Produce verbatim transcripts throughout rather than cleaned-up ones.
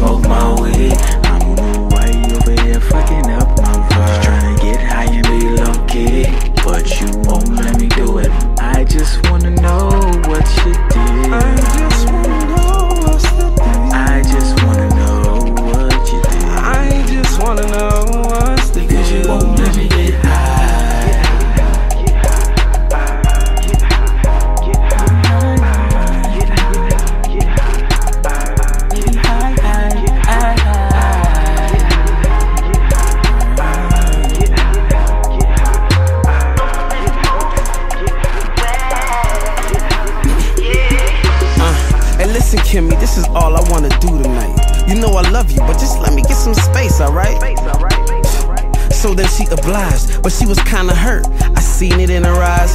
smoke my weed. I'm way over here fucking up my vibe. Tryna get high and be low key, but you won't let me do it. I just wanna know what you did. I just wanna know what's the deal. I just wanna know what you did. I just wanna know what's the deal. Cause you won't let me get high. Listen, Kimmy, this is all I wanna do tonight. You know I love you, but just let me get some space, alright? So then she obliged, but she was kinda hurt. I seen it in her eyes.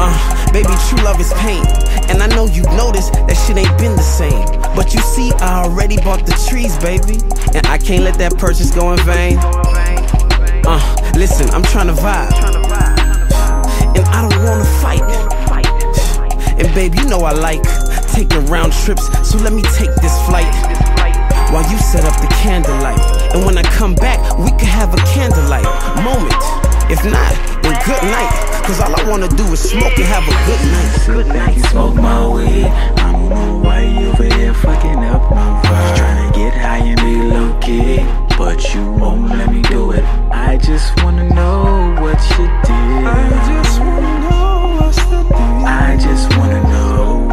Uh, baby, true love is pain. And I know you noticed that shit ain't been the same. But you see, I already bought the trees, baby. And I can't let that purchase go in vain. Uh, listen, I'm tryna vibe. And I don't wanna fight. And babe, you know I like taking round trips, so let me take this flight while you set up the candlelight. And when I come back, we could have a candlelight moment. If not, then good night. Cause all I wanna do is smoke and have a good night. Good night. You smoke my weed. I'm on the way over here fucking up my vibe. Tryna get high and be low key, but you won't let me do it. I just wanna know what you did. I just wanna know what's the deal. I just wanna know.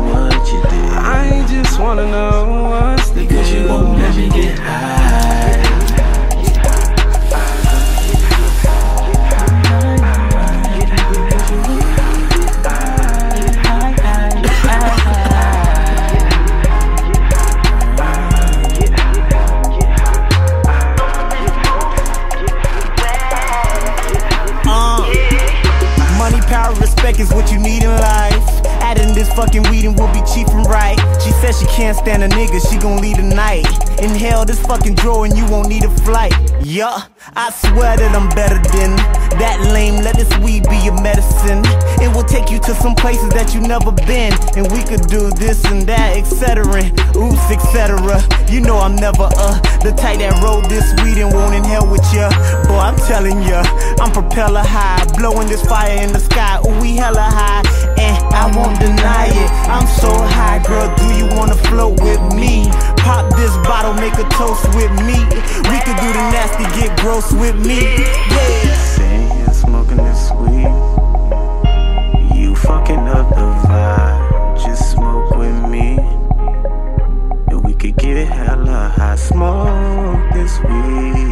I just wanna know what's the deal. Because you won't let me get high. Uh, money, power, respect is what you need in life. Adding this fucking weed and we'll be cheap and right. She says she can't stand a nigga, she gon' leave tonight. Inhale this fucking drawer and you won't need a flight. Yeah, I swear that I'm better than that lame, let this weed be your medicine. It will take you to some places that you never been. And we could do this and that, et cetera. Oops, et cetera. You know I'm never uh the type that rolled this weed and won't inhale with ya. Boy, I'm telling ya, I'm propeller high, blowing this fire in the sky. Ooh, we hella high, and I won't deny it. I'm so high, girl, do you wanna float with me? Pop this bottle, make a toast with me. We could do the nasty, get gross with me. Yeah. Sitting here smoking this weed, you fucking up the vibe. Just smoke with me, and we could get it hella high. Smoke this weed.